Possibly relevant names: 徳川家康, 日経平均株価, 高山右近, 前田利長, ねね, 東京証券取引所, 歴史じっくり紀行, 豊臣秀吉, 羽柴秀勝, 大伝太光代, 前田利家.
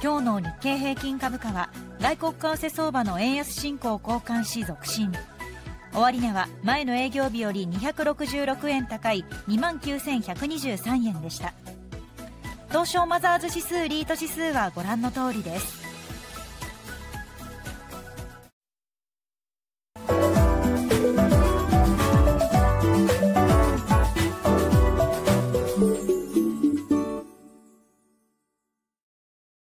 今日の日経平均株価は外国為替相場の円安進行を好感し続伸。終値は前の営業日より266円高い 29,123 円でした。東証マザーズ指数、リート指数はご覧の通りです。